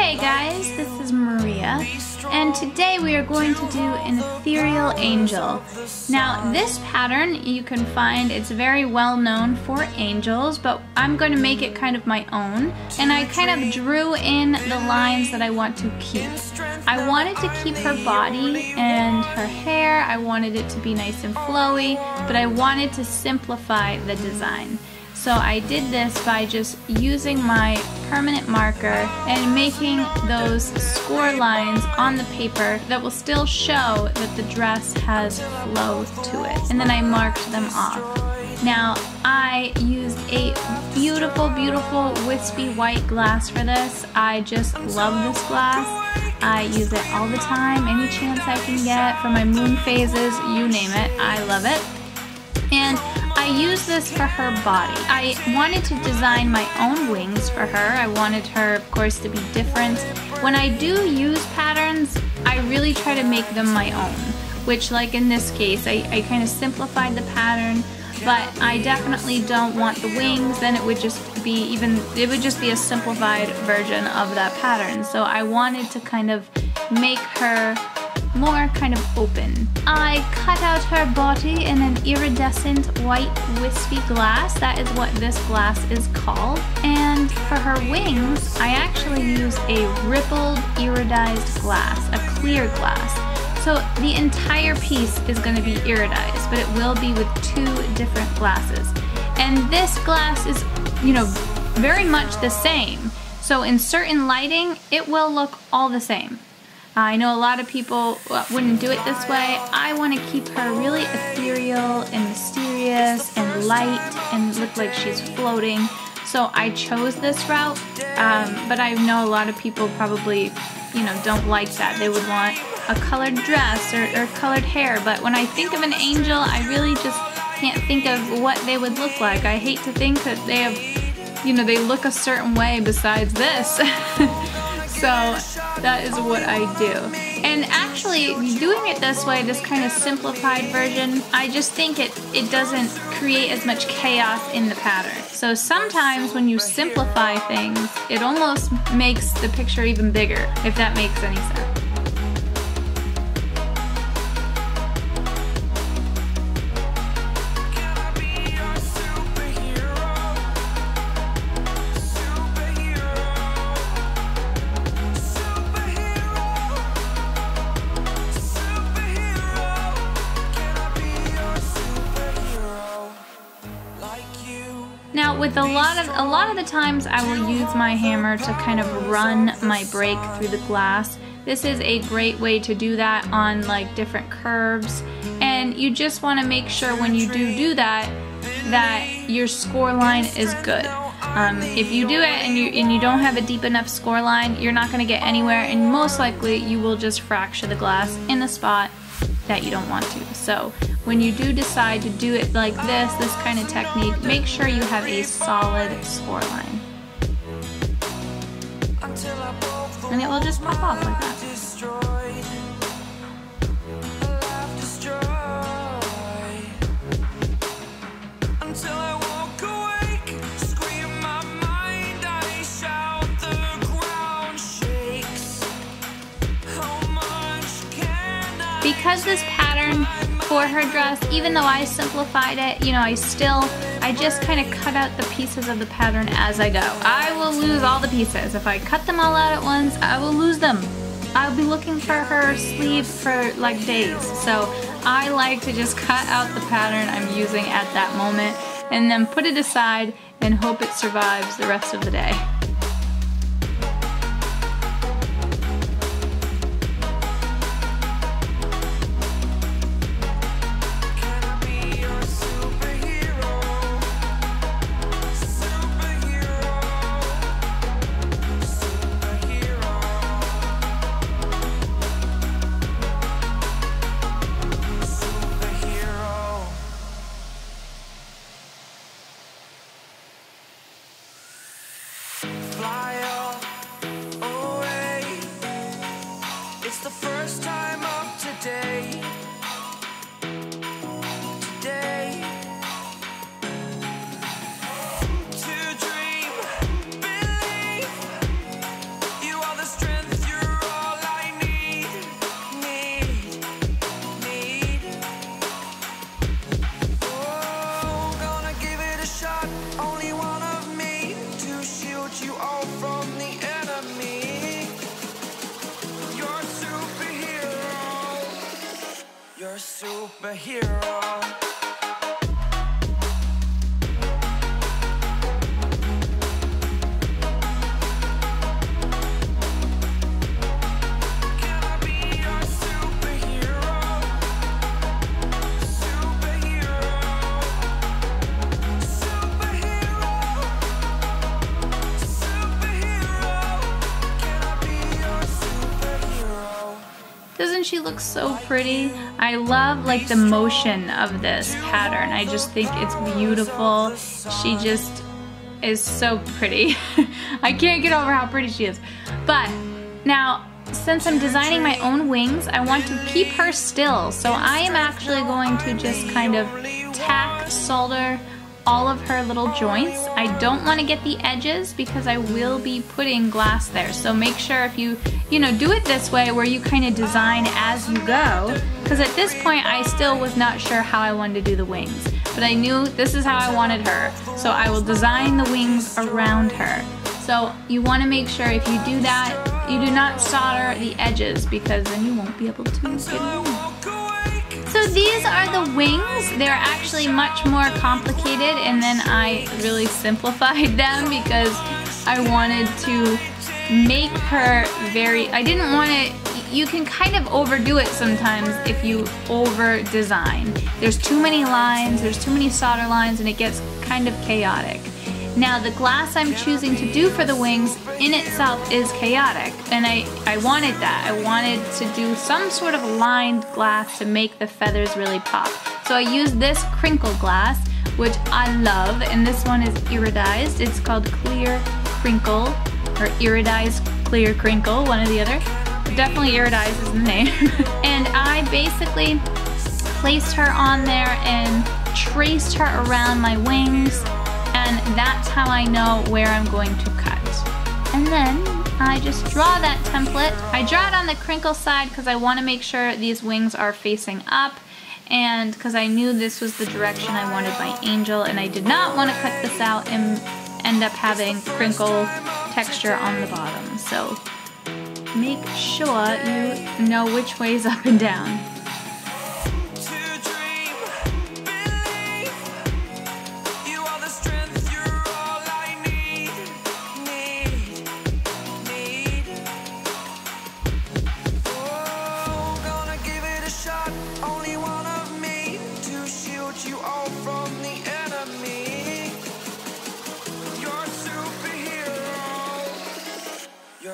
Hey guys, this is Maria, and today we are going to do an ethereal angel. Now this pattern you can find, it's very well known for angels, but I'm going to make it kind of my own, and I kind of drew in the lines that I want to keep. I wanted to keep her body and her hair, I wanted it to be nice and flowy, but I wanted to simplify the design. So I did this by just using my permanent marker and making those score lines on the paper that will still show that the dress has flow to it. And then I marked them off. Now I used a beautiful, beautiful wispy white glass for this. I just love this glass. I use it all the time, any chance I can get for my moon phases, you name it, I love it. And I use this for her body. I wanted to design my own wings for her. I wanted her, of course, to be different. When I do use patterns, I really try to make them my own, which, like in this case, I kind of simplified the pattern, but I definitely don't want the wings, then it would just be a simplified version of that pattern. So I wanted to kind of make her more kind of open. I cut out her body in an iridescent white wispy glass. That is what this glass is called. And for her wings, I actually used a rippled iridized glass, a clear glass. So the entire piece is going to be iridized, but it will be with two different glasses. And this glass is, you know, very much the same. So in certain lighting, it will look all the same. I know a lot of people wouldn't do it this way. I want to keep her really ethereal and mysterious and light and look like she's floating. So I chose this route, but I know a lot of people probably, you know, don't like that. They would want a colored dress or colored hair, but when I think of an angel, I really just can't think of what they would look like. I hate to think that they have, you know, they look a certain way besides this. So that is what I do. And actually, doing it this way, this kind of simplified version, I just think it doesn't create as much chaos in the pattern. So sometimes when you simplify things, it almost makes the picture even bigger, if that makes any sense. Now, with a lot of the times, I will use my hammer to kind of run my break through the glass. This is a great way to do that on like different curves, and you just want to make sure when you do that, that your score line is good. If you do it and you don't have a deep enough score line, you're not going to get anywhere, and most likely you will just fracture the glass in a spot that you don't want to. So when you do decide to do it like this kind of technique, make sure you have a solid score line. And it will just pop off like that. Because this pattern for her dress, even though I simplified it, you know, I just kind of cut out the pieces of the pattern as I go. I will lose all the pieces. If I cut them all out at once, I will lose them. I'll be looking for her sleeve for like days. So I like to just cut out the pattern I'm using at that moment and then put it aside and hope it survives the rest of the day. It's the first time of today, to dream, believe, you are the a hero. Doesn't she look so pretty? I love like the motion of this pattern. I just think it's beautiful. She just is so pretty. I can't get over how pretty she is. But now, since I'm designing my own wings, I want to keep her still. So I am actually going to just kind of tack, solder all of her little joints. I don't want to get the edges because I will be putting glass there. So make sure if you do it this way where you kind of design as you go, because at this point I still was not sure how I wanted to do the wings, but I knew this is how I wanted her. So I will design the wings around her. So you want to make sure if you do that, you do not solder the edges because then you won't be able to get them. So these are the wings. They're actually much more complicated, and then I really simplified them because I wanted to make her very, I didn't want to, you can kind of overdo it sometimes if you over design. There's too many lines, there's too many solder lines, and it gets kind of chaotic. Now the glass I'm choosing to do for the wings in itself is chaotic, and I wanted that. I wanted to do some sort of lined glass to make the feathers really pop. So I used this crinkle glass, which I love, and this one is iridized. It's called Clear Crinkle, or Iridized Clear Crinkle, one or the other. Definitely iridized is the name. And I basically placed her on there and traced her around my wings. And that's how I know where I'm going to cut. And then I just draw that template. I draw it on the crinkle side because I want to make sure these wings are facing up, and because I knew this was the direction I wanted my angel, and I did not want to cut this out and end up having crinkle texture on the bottom. So make sure you know which way is up and down.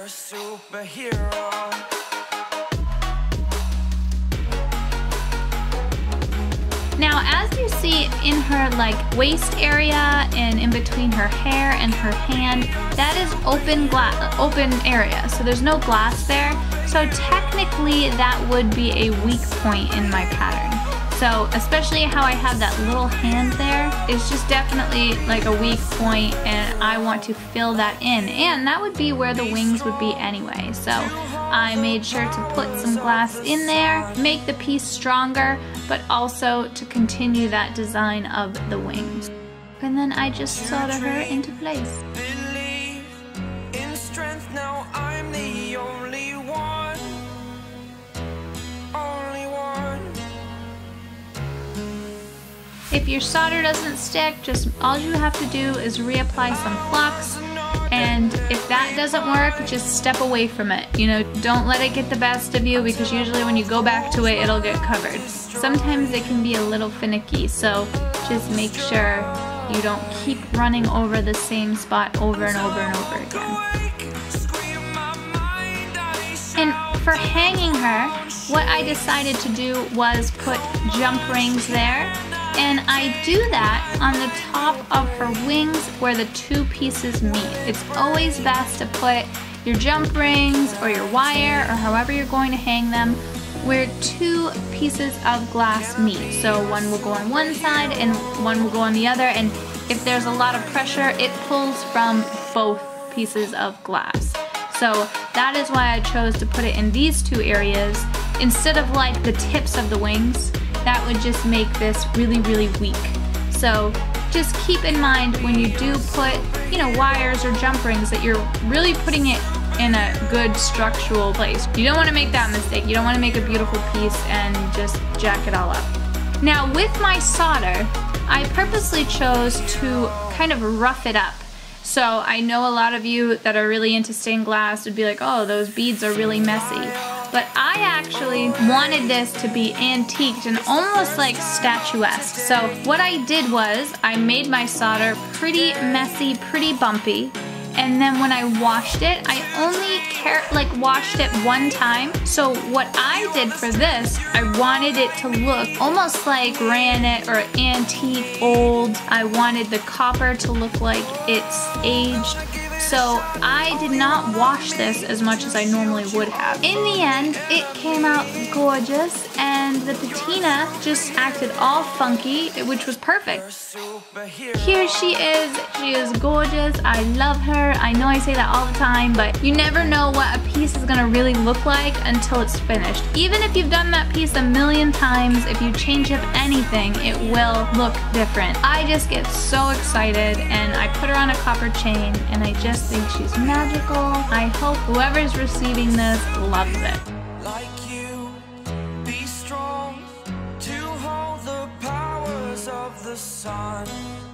Superhero. Now as you see in her like waist area and in between her hair and her hand, that is open area, so there's no glass there. So technically that would be a weak point in my pattern. So especially how I have that little hand there is just definitely like a weak point, and I want to fill that in. And that would be where the wings would be anyway. So I made sure to put some glass in there, make the piece stronger, but also to continue that design of the wings. And then I just solder her into place. If your solder doesn't stick, just all you have to do is reapply some flux, and if that doesn't work, just step away from it. You know, don't let it get the best of you, because usually when you go back to it, it'll get covered. Sometimes it can be a little finicky, so just make sure you don't keep running over the same spot over and over and over again. And for hanging her, what I decided to do was put jump rings there. And I do that on the top of her wings where the two pieces meet. It's always best to put your jump rings or your wire or however you're going to hang them where two pieces of glass meet. So one will go on one side and one will go on the other, and if there's a lot of pressure, it pulls from both pieces of glass. So that is why I chose to put it in these two areas instead of like the tips of the wings. That would just make this really, really weak. So just keep in mind when you do put, wires or jump rings, that you're really putting it in a good structural place. You don't want to make that mistake. You don't want to make a beautiful piece and just jack it all up. Now with my solder, I purposely chose to kind of rough it up. So I know a lot of you that are really into stained glass would be like, oh, those beads are really messy. But I actually wanted this to be antiqued and almost like statuesque. So what I did was I made my solder pretty messy, pretty bumpy. And then when I washed it, I only washed it one time. So what I did for this, I wanted it to look almost like granite or antique, old. I wanted the copper to look like it's aged. So I did not wash this as much as I normally would have. In the end, it came out gorgeous and the patina just acted all funky, which was perfect. Here she is. She is gorgeous. I love her. I know I say that all the time, but you never know what a piece is gonna really look like until it's finished. Even if you've done that piece a million times, if you change up anything, it will look different. I just get so excited, and I put her on a copper chain, and I just think she's magical. I hope whoever's receiving this loves it. Like you, be strong to hold the powers of the sun.